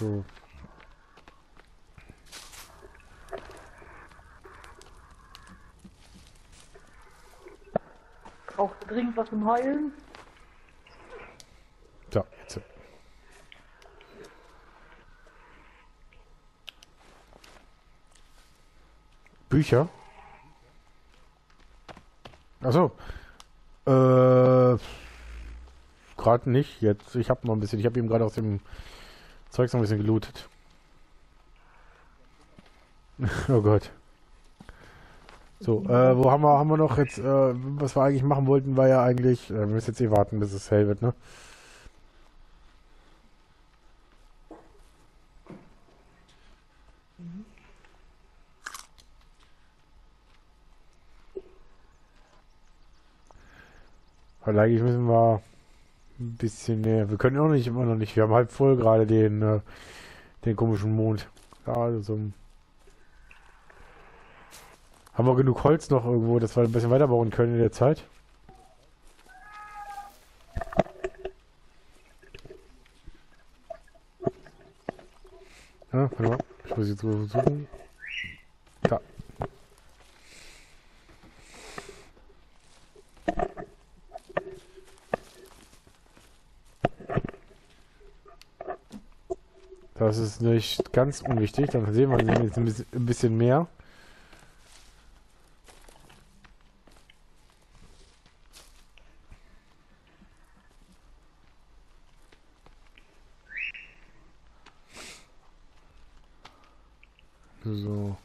So. Auch dringend was zum Heulen. So, jetzt. Bücher? Achso. Gerade nicht jetzt. Ich habe noch ein bisschen. Ich habe eben gerade aus dem Zeug so ein bisschen gelootet. Oh Gott. So, wo haben wir noch jetzt, was wir eigentlich machen wollten, war ja eigentlich, wir müssen jetzt eh warten, bis es hell wird, ne? Weil eigentlich müssen wir ein bisschen näher, wir können auch nicht, immer noch nicht, wir haben halb voll gerade den komischen Mond. Ja, also haben wir genug Holz noch irgendwo, dass wir ein bisschen weiter bauen können in der Zeit? Ja, warte mal. Ich muss jetzt suchen. Da. Das ist nicht ganz unwichtig. Dann sehen wir jetzt ein bisschen mehr. So.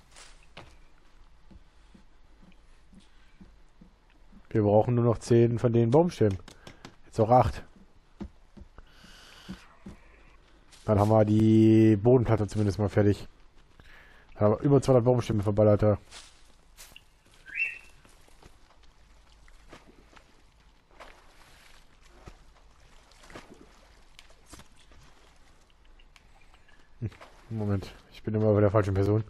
Wir brauchen nur noch 10 von den Baumstämmen. Jetzt auch 8. Dann haben wir die Bodenplatte zumindest mal fertig. Dann haben wir über 200 Baumstämme verballert da. Moment, ich bin immer bei der falschen Person.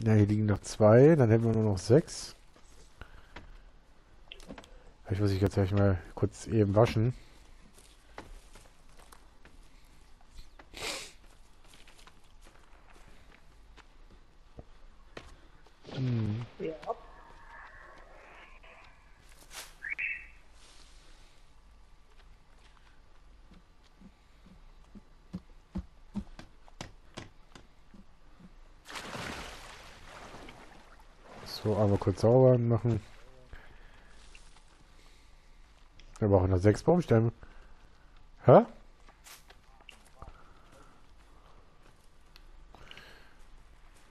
Ja, hier liegen noch 2, dann hätten wir nur noch 6. Vielleicht muss ich jetzt gleich mal kurz eben waschen. So, einmal kurz sauber machen. Wir brauchen noch 6 Baumstämme. Hä?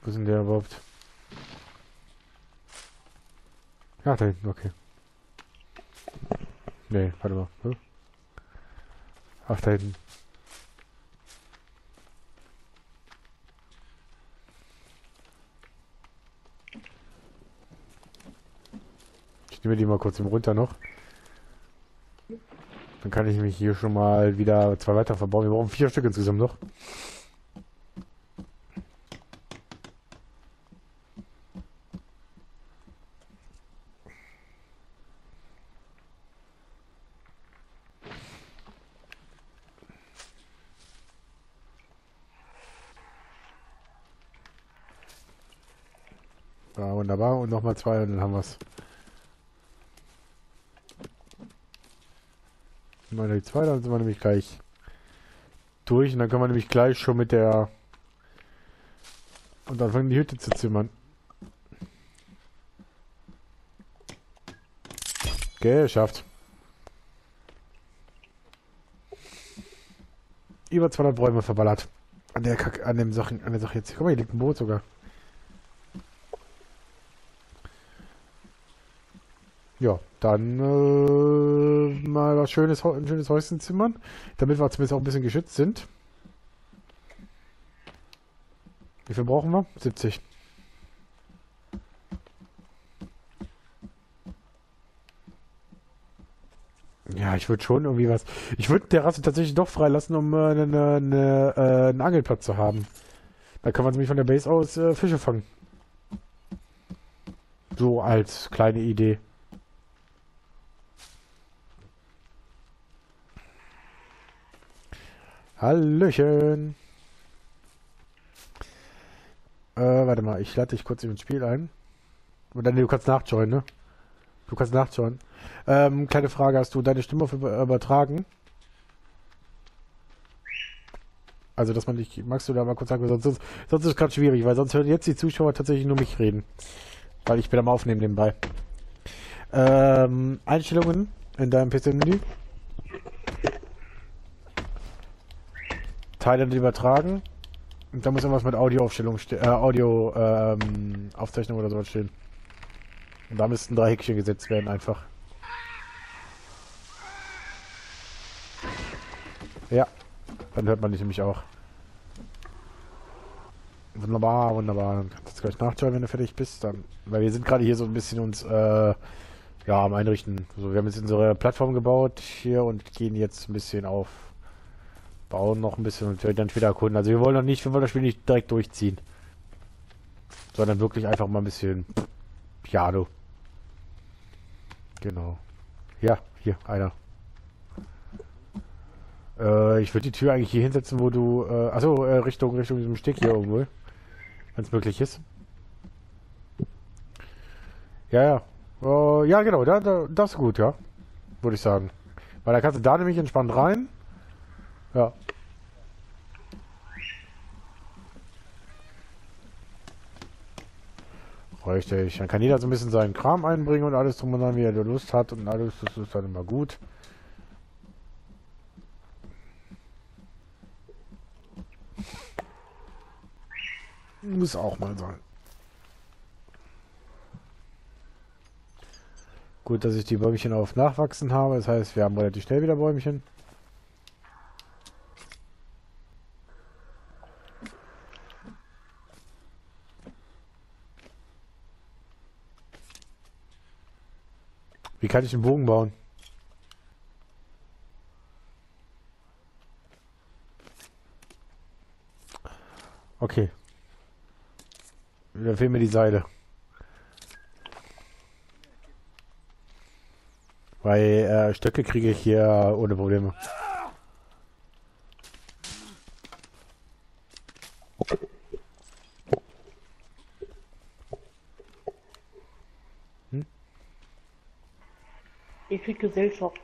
Wo sind der überhaupt? Ach, da hinten, okay. Nee, warte mal. Hm? Ach, da hinten. Ich nehme die mal kurz im Runter noch. Dann kann ich mich hier schon mal wieder 2 weiter verbauen. Wir brauchen 4 Stück insgesamt noch. Ja, wunderbar. Und nochmal 2 und dann haben wir es. Meine 2, dann sind wir nämlich gleich durch und dann können wir nämlich gleich schon mit der und dann fangen die Hütte zu zimmern. Geschafft. Über 200 Bäume verballert. An der Kacke, an der Sache jetzt. Guck mal, hier liegt ein Boot sogar. Ja, dann mal was Schönes, ein schönes Häuschen zimmern, damit wir zumindest auch ein bisschen geschützt sind. Wie viel brauchen wir? 70. Ja, ich würde schon irgendwie was... Ich würde der Rasse tatsächlich doch freilassen, um einen Angelplatz zu haben. Da kann man nämlich von der Base aus Fische fangen. So als kleine Idee. Hallöchen. Warte mal, ich lade dich kurz in das Spiel ein. Und dann, du kannst nachjoinen, ne? Du kannst nachjoinen. Kleine Frage, hast du deine Stimme auf übertragen? Also, dass man dich... Magst du da mal kurz sagen, sonst ist es gerade schwierig, weil sonst hören jetzt die Zuschauer tatsächlich nur mich reden. Weil ich bin am Aufnehmen nebenbei. Einstellungen in deinem PC-Menü. Teile und übertragen. Und da muss irgendwas mit Audioaufstellung, Aufzeichnung oder sowas stehen. Und da müssten 3 Häkchen gesetzt werden, einfach. Ja, dann hört man dich nämlich auch. Wunderbar, wunderbar. Dann kannst du jetzt gleich nachschauen, wenn du fertig bist. Dann, weil wir sind gerade hier so ein bisschen uns ja, am Einrichten. So, wir haben jetzt unsere Plattform gebaut hier und gehen jetzt ein bisschen auf. Bauen noch ein bisschen und dann wieder erkunden. Also wir wollen das Spiel nicht direkt durchziehen. Sondern wirklich einfach mal ein bisschen Piano. Genau. Ja, hier, einer. Ich würde die Tür eigentlich hier hinsetzen, wo du... achso, Richtung diesem Steg hier irgendwo. Wenn es möglich ist. Ja, ja. Ja, genau, das ist gut, ja. Würde ich sagen. Weil da kannst du da nämlich entspannt rein. Ja. Richtig. Dann kann jeder so ein bisschen seinen Kram einbringen und alles drum und dran, wie er Lust hat und alles. Das ist dann immer gut. Muss auch mal sein. Gut, dass ich die Bäumchen auf Nachwachsen habe. Das heißt, wir haben relativ schnell wieder Bäumchen. Wie kann ich einen Bogen bauen? Okay. Da fehlen mir die Seile. Weil Stöcke kriege ich hier ohne Probleme. Ich krieg Gesellschaft.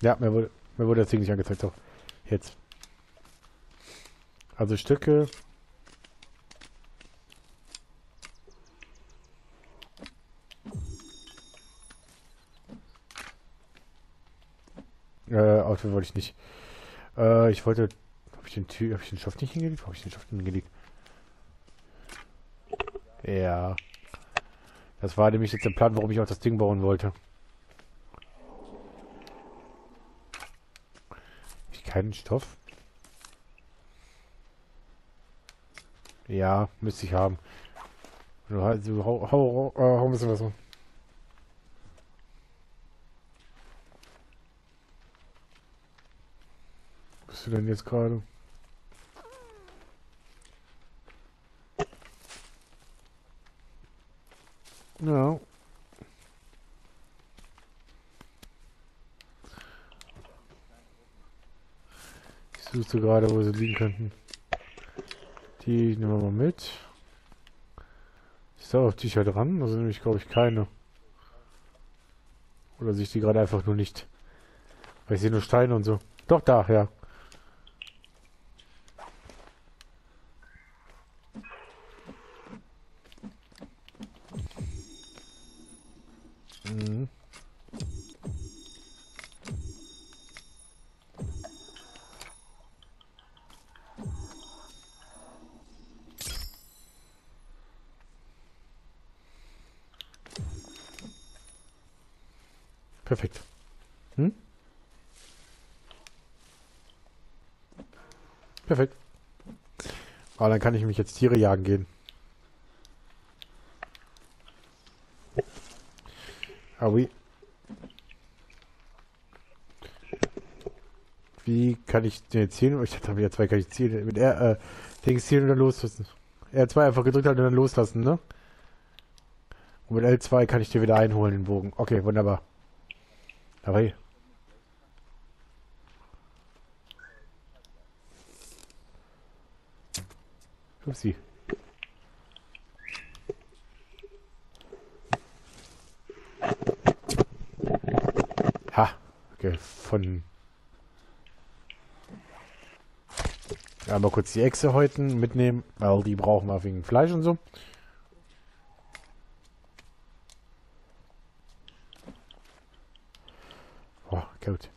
Ja, mir wurde das Ding nicht angezeigt. So. Jetzt. Also Stücke. Outfit wollte ich nicht. Ich wollte... Hab ich den Stoff nicht hingelegt? Habe ich den Stoff hingelegt? Ja. Das war nämlich jetzt der Plan, warum ich auch das Ding bauen wollte. Ich keinen Stoff? Ja, müsste ich haben. Also, hau ein bisschen was so. Wo bist du denn jetzt gerade? No. Ich suche gerade, wo sie liegen könnten. Die nehmen wir mal mit. Ist da auch Tücher dran? Da sind nämlich, glaube ich, keine. Oder sehe ich die gerade einfach nur nicht? Weil ich sehe nur Steine und so. Doch, da, ja. Perfekt. Hm? Perfekt. Ah, dann kann ich mich jetzt Tiere jagen gehen. Ah, wie kann ich den jetzt ziehen? Ich dachte, R2 kann ich ziehen. Mit Dings ziehen und dann loslassen. R2 einfach gedrückt halten und dann loslassen, ne? Und mit L2 kann ich dir wieder einholen, den Bogen. Okay, wunderbar. Aber hier. Upsi. Ha, gefunden. Ja, mal kurz die Echse häuten, mitnehmen, weil die brauchen wir wegen Fleisch und so. Oh, gut. Gut.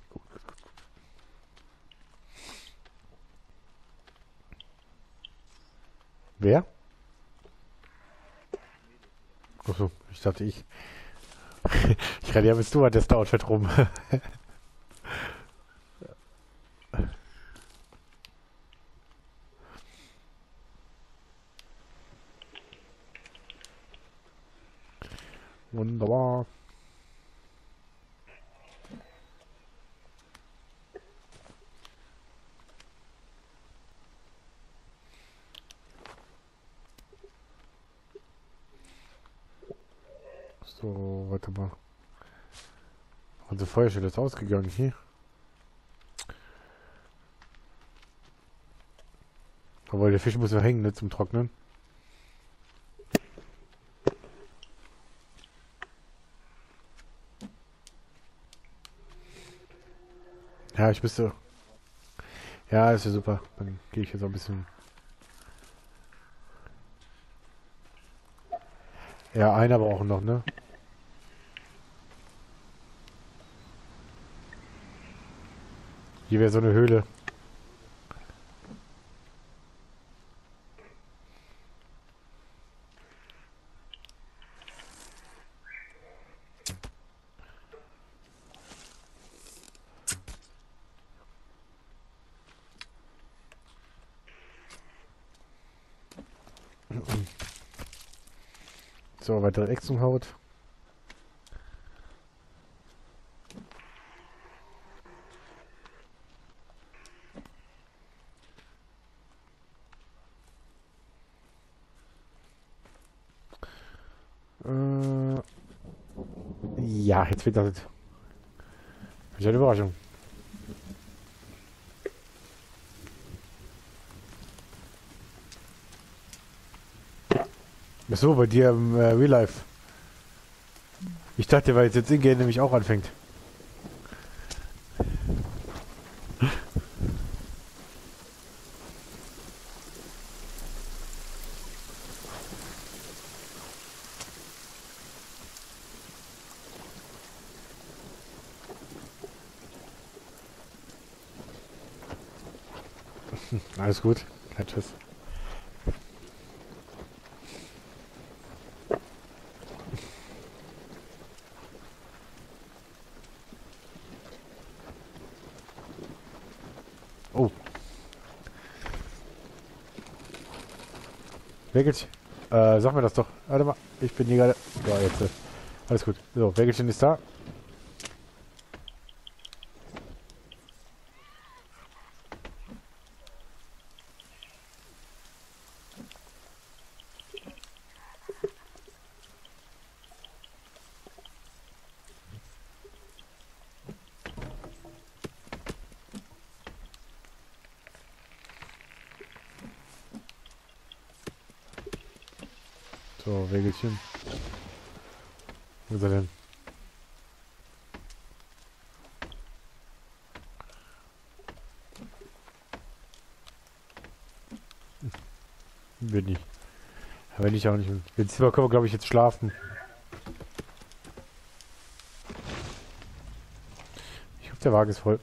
Wer? Achso, ich dachte ich. Ich rede ja mit Stuart, das Outfit rum. Wunderbar. So, warte mal. Unsere Feuerstelle ist ausgegangen hier. Aber der Fisch muss ja hängen, ne, zum Trocknen. Ja, ich müsste. Ja, ist ja super. Dann gehe ich jetzt auch ein bisschen. Ja, einer brauchen noch, ne? Hier wäre so eine Höhle. So, weitere Echsenhaut. Ja, jetzt wird das. Ist eine Überraschung. Achso, bei dir im Real Life. Ich dachte, weil jetzt Ingame nämlich auch anfängt. Alles gut. Ja, tschüss. Wägelchen, sag mir das doch. Warte mal, ich bin hier gerade. Ja, jetzt. Alles gut. So, Wägelchen ist da. So, Wägelchen. Wo ist er denn? Bin ich. Aber ich auch nicht. Jetzt können wir, glaube ich, jetzt schlafen. Ich hoffe, der Wagen ist voll.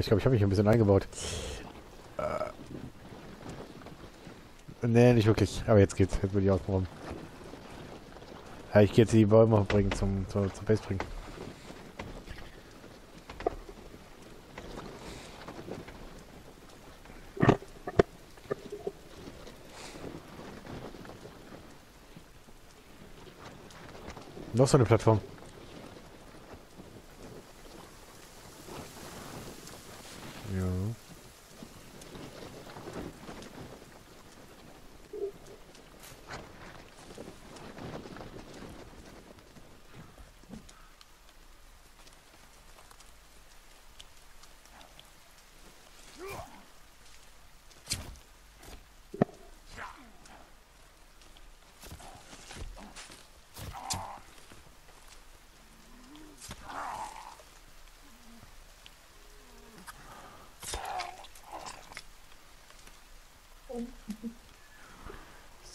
Ich glaube, ich habe mich ein bisschen eingebaut. Nee, nicht wirklich. Aber jetzt geht's. Jetzt will ich ausprobieren. Ja, ich gehe jetzt die Bäume bringen, zum Base bringen. Noch so eine Plattform.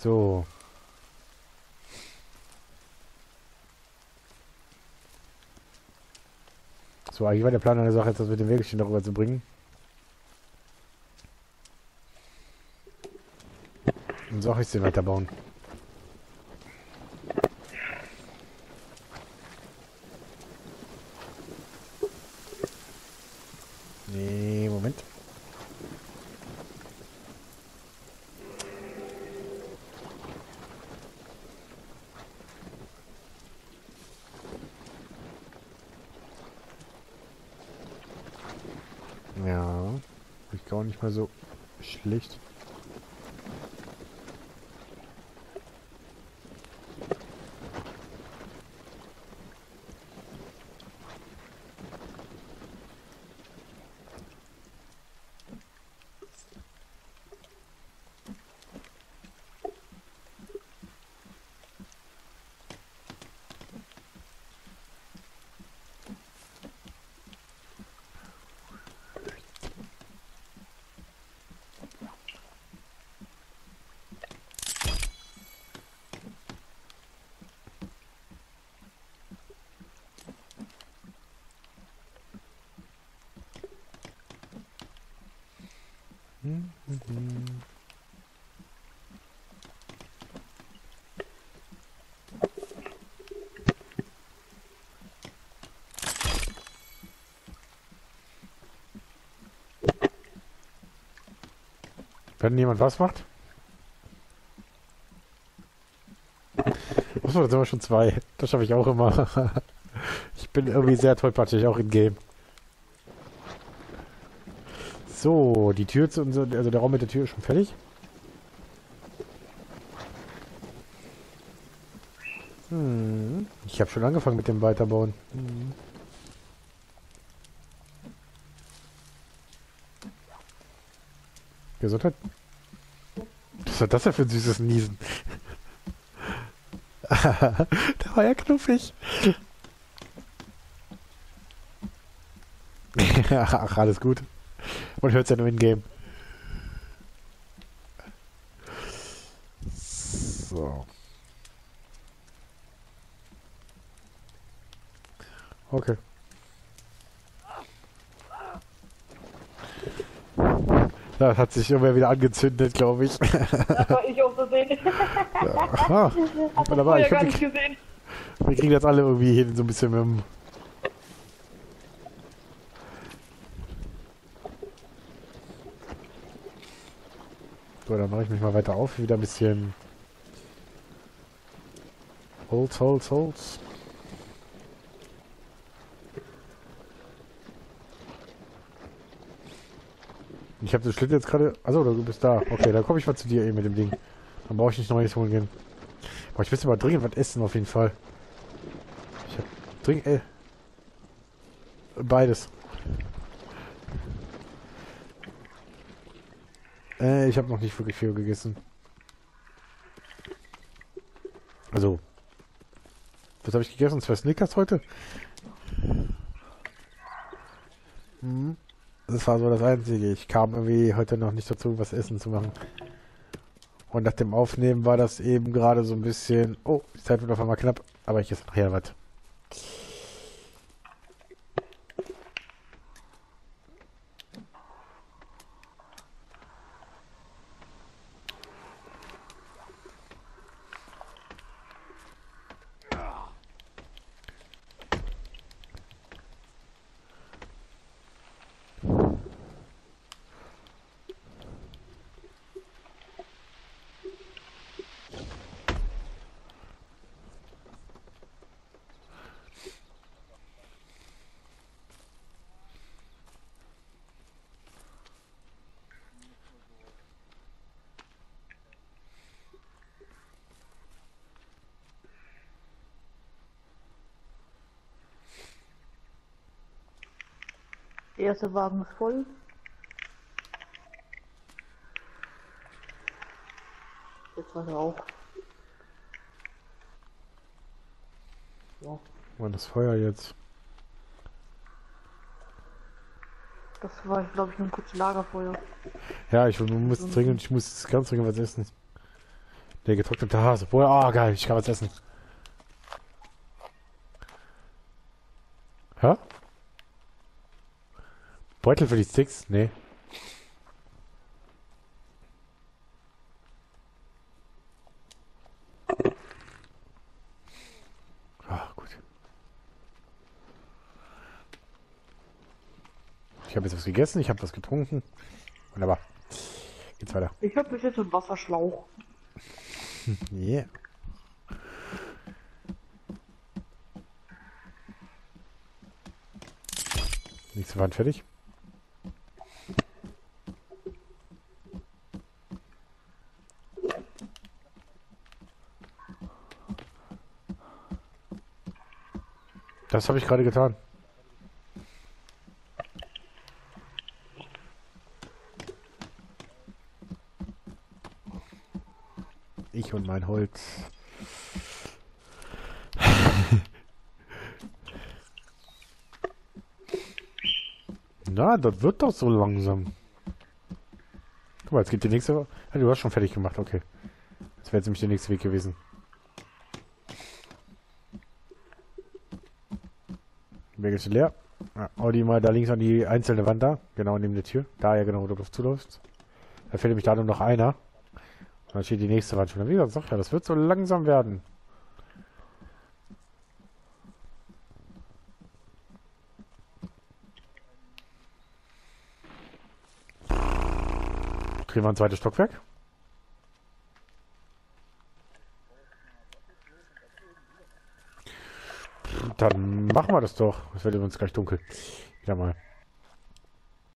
So. So, eigentlich war der Plan an der Sache jetzt, das mit dem Weggestehen darüber zu bringen. Und so auch ich sie weiterbauen. Nee, Moment. Ja, ich glaube nicht mal so schlecht. Wenn jemand was macht? Achso, da sind wir schon zwei. Das schaffe ich auch immer. Ich bin irgendwie sehr tollpatschig, auch im Game. So, die Tür zu unserem, also der Raum mit der Tür ist schon fertig. Ich habe schon angefangen mit dem Weiterbauen. Gesundheit. Was war das denn für ein süßes Niesen? Da war ja knuffig. Ach, alles gut. Man hört es ja nur in-game. So. Okay. Das hat sich immer wieder angezündet, glaube ich. Das war ich auch so sehen. Ja. Hat man ja gar nicht gesehen. Wir kriegen jetzt alle irgendwie hin, so ein bisschen mit dem... So, dann mache ich mich mal weiter auf. Wieder ein bisschen... Holz, Holz, Holz. Ich habe den Schlitten jetzt gerade... Achso, du bist da. Okay, dann komme ich mal zu dir eben mit dem Ding. Dann brauche ich nicht Neues holen gehen. Aber ich müsste mal dringend was essen auf jeden Fall. Ich habe dringend... Beides. Ich habe noch nicht wirklich viel gegessen. Also... Was habe ich gegessen? 2 Snickers heute? Mhm. Das war so das Einzige. Ich kam irgendwie heute noch nicht dazu, was Essen zu machen. Und nach dem Aufnehmen war das eben gerade so ein bisschen... Oh, die Zeit wird auf einmal knapp. Aber ich esse nachher was. Der erste Wagen ist voll. Jetzt war er auch. Wo war das Feuer jetzt? Das war, glaube ich, nur ein kurzes Lagerfeuer. Ja, ich muss ganz dringend was essen. Der getrocknete Hase. Oh, geil, ich kann was essen. Hä? Beutel für die Sticks? Nee. Ich habe jetzt was gegessen, ich habe was getrunken. Wunderbar. Geht's weiter. Ich habe bis jetzt einen Wasserschlauch. Yeah. Nächste Wand fertig. Das habe ich gerade getan. Ich und mein Holz. Na, das wird doch so langsam. Guck mal, jetzt geht die nächste. Ah, du hast schon fertig gemacht, okay. Das wäre jetzt nämlich der nächste Weg gewesen. Weg ist leer. Audi mal da links an die einzelne Wand da. Genau neben der Tür. Da ja genau, wo du drauf zuläufst. Da fehlt nämlich da nur noch einer. Dann steht die nächste Wand schon. Wie gesagt, ja, das wird so langsam werden. Kriegen wir ein zweites Stockwerk? Dann machen wir das doch. Es wird übrigens gleich dunkel. Wieder mal.